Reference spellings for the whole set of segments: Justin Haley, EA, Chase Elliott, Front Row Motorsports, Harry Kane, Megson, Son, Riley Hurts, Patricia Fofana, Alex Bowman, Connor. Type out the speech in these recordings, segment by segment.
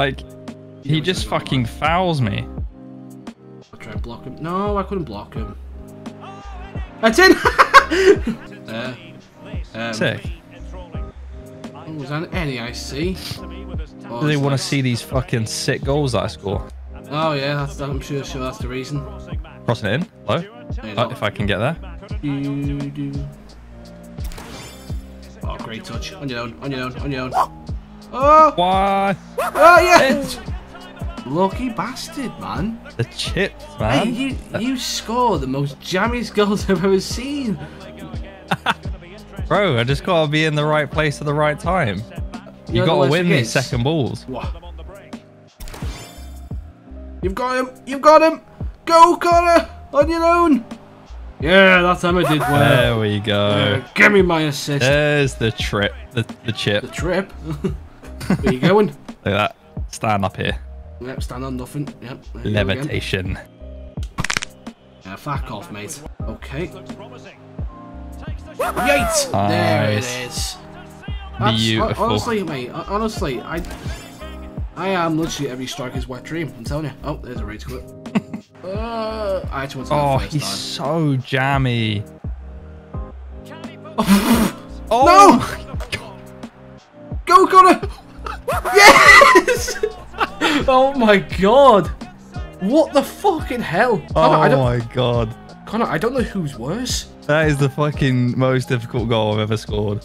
Like, he just fucking fouls me. I'll try and block him. No, I couldn't block him. That's in! Sick. Oh, was that any IC? Oh, do they want to see these fucking sick goals that I score? Oh yeah, that's, I'm sure that's the reason. Crossing it in, hello? Oh, if I can get there. Oh, great touch. On your own, on your own, on your own. Oh! Why? Oh, yeah! Lucky bastard, man. The chips, man. Hey, you score the most jammiest goals I've ever seen. Bro, I just gotta be in the right place at the right time. You gotta win these second balls. What? You've got him! You've got him! Go, Connor! On your own! Yeah, that time I did well. There we go. Give me my assist. There's the trip. The chip. The trip? Where you going? Look at that. Stand up here. Yep, stand on nothing. Yep. Levitation. Yeah, fuck off, mate. Okay. Yikes! Nice. There it is. That's, beautiful. Honestly, mate. Honestly, I am literally every striker's wet dream, I'm telling you. Oh, there's a rage clip. I actually want to go first. Oh, he's so jammy. Oh! No! Go, Connor! Yes! Oh my god! What the fucking hell? Connor, oh my god. Connor, I don't know who's worse. That is the fucking most difficult goal I've ever scored.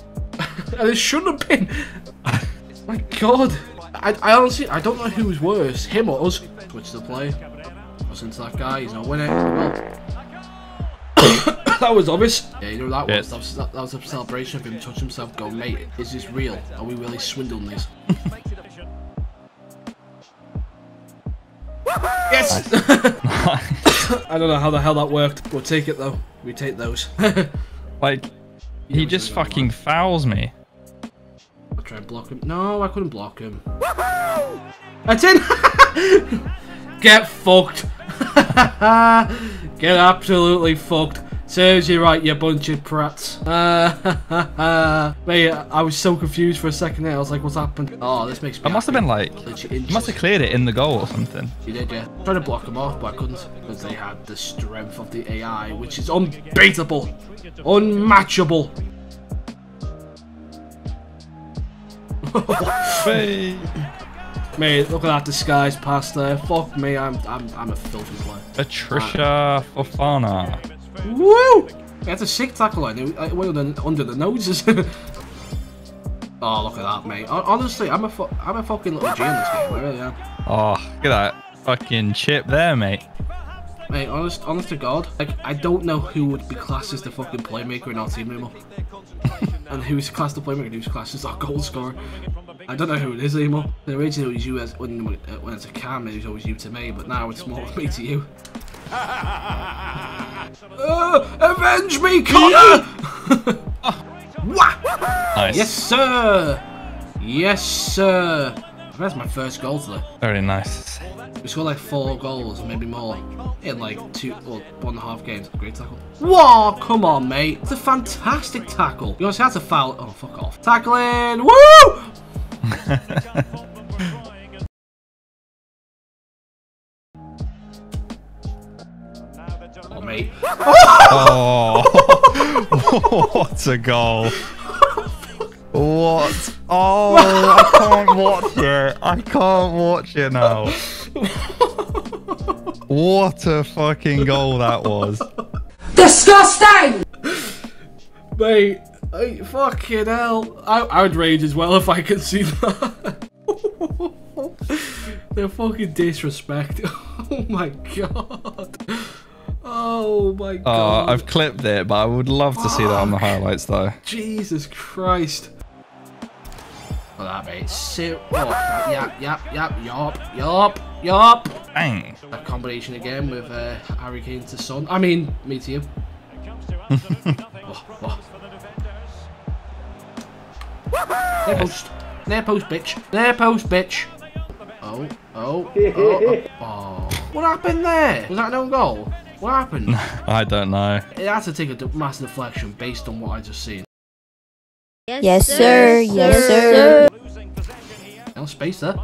And it shouldn't have been. My god. I honestly, I don't know who was worse, him or us. Switch the play. Listen to that guy, he's not winning. Well, that was obvious. Yeah, you know that was. That was a celebration of him touching himself. Go, mate, is this real? Are we really swindling this? Yes! I don't know how the hell that worked. We'll take it though. We take those. Like, he just fucking fouls me. I'll try and block him. No, I couldn't block him. That's in! Get fucked. Get absolutely fucked. Serves you right, you bunch of prats. Mate, I was so confused for a second there. I was like, what's happened? Oh, this makes me. I must have been like, you must have cleared it in the goal or something. You did, yeah. I tried to block them off, but I couldn't. Because they had the strength of the AI, which is unbeatable. Unmatchable. Mate, look at that disguise pass there. Fuck me, I'm a filthy player. Patricia Fofana. Woo! That's a sick tackle. I went under the noses. Oh, look at that, mate. Honestly, I'm a fucking little G in this game. I really am. Oh, look at that fucking chip there, mate. Mate, honest to God, like I don't know who would be classed as the fucking playmaker in our team anymore. And who's classed the playmaker and who's classed as our goal scorer. I don't know who it is anymore. Originally it was you as, when it's a cam, it was always you to me, but now it's more me to you. Avenge me, Connor! Nice. Yes, sir! Yes, sir! That's my first goal today. Very nice. We scored like 4 goals, maybe more, in like 2 or 1.5 games. Great tackle. Whoa, come on, mate. It's a fantastic tackle. You honestly had to foul. Oh, fuck off. Tackling. Woo! Oh, mate. Oh, what a goal. What? Oh, I can't watch it. I can't watch it now. What a fucking goal that was. Disgusting! Mate. Hey, fucking hell. I would rage as well if I could see that. They're fucking disrespect. Oh my god. Oh my god. Oh, I've clipped it, but I would love to see that on the highlights though. Jesus Christ. Look at that, mate. So, yap, yap, yap, yop, yop, yop. Bang. That combination again with Harry Kane to Son. I mean, me to you. Near post. Near post, bitch. Near post, bitch. Oh, oh, oh, oh. What happened there? Was that an own goal? What happened? I don't know. It had to take a mass deflection based on what I just seen. Yes, sir. Yes, sir. No space there.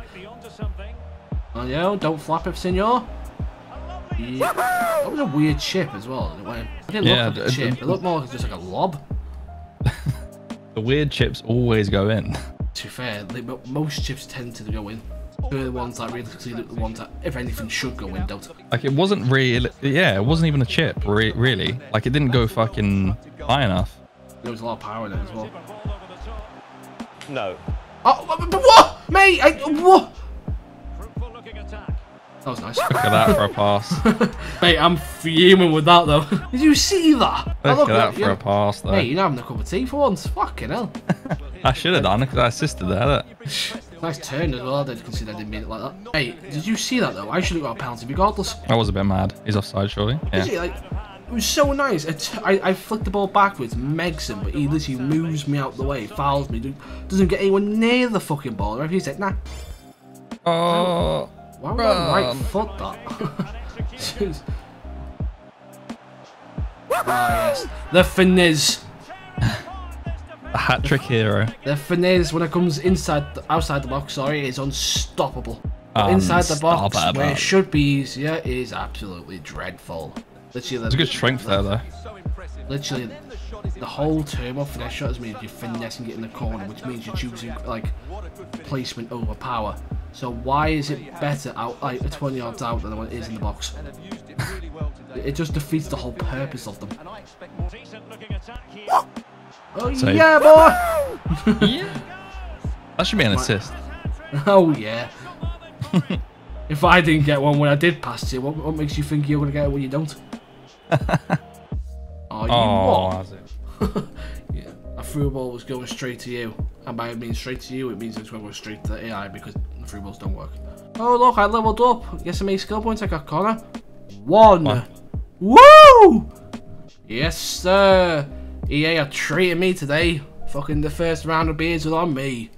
Oh no, don't flap it, senor. Yeah. That was a weird chip as well. It didn't look like a chip. It looked more like just like a lob. The weird chips always go in. To be fair, most chips tend to go in. They're the ones that realistically look the ones that, if anything, should go in, don't they? Like, it wasn't really... Yeah, it wasn't even a chip, really. Like, it didn't go fucking high enough. There was a lot of power in it as well. No. Oh, but what? Mate, what? That was nice. Look at that for a pass. Mate, I'm fuming with that, though. Did you see that? Look at that for a pass, though. Mate, you're having a cup of tea for once. Fucking hell. I should have done it because I assisted there. Nice turn as well. I didn't consider I didn't mean it like that. Hey, did you see that, though? I should have got a penalty regardless. I was a bit mad. He's offside, surely. Yeah. Is he? Like, it was so nice. I flicked the ball backwards, Megson, but he literally moves me out the way, fouls me, doesn't get anyone near the fucking ball. Right? He's like, nah. Oh... Why would I right foot that? Jeez. Oh, yes. The finesse. A hat trick hero. The finesse when it comes outside the box, sorry, is unstoppable. Inside the box, where it should be easier, is absolutely dreadful. Literally, there's a good strength there, though. Literally, the whole term of finesse shot is means you're finessing it in the corner, which means you're choosing like placement over power. So why is it better out like 20 yards out than what it is in the box? It just defeats the whole purpose of them. Oh so, yeah, boy! Yeah. That should be an assist. Oh yeah. If I didn't get one when I did pass it, what makes you think you're gonna get it when you don't? Oh, you what? Yeah. A through ball was going straight to you. And by mean straight to you, it means it's going to go straight to the AI because the through balls don't work. Oh, look, I leveled up. Yes, I made skill points. I got Connor. One. Woo! Yes, sir. EA are treating me today. Fucking the first round of beers was on me.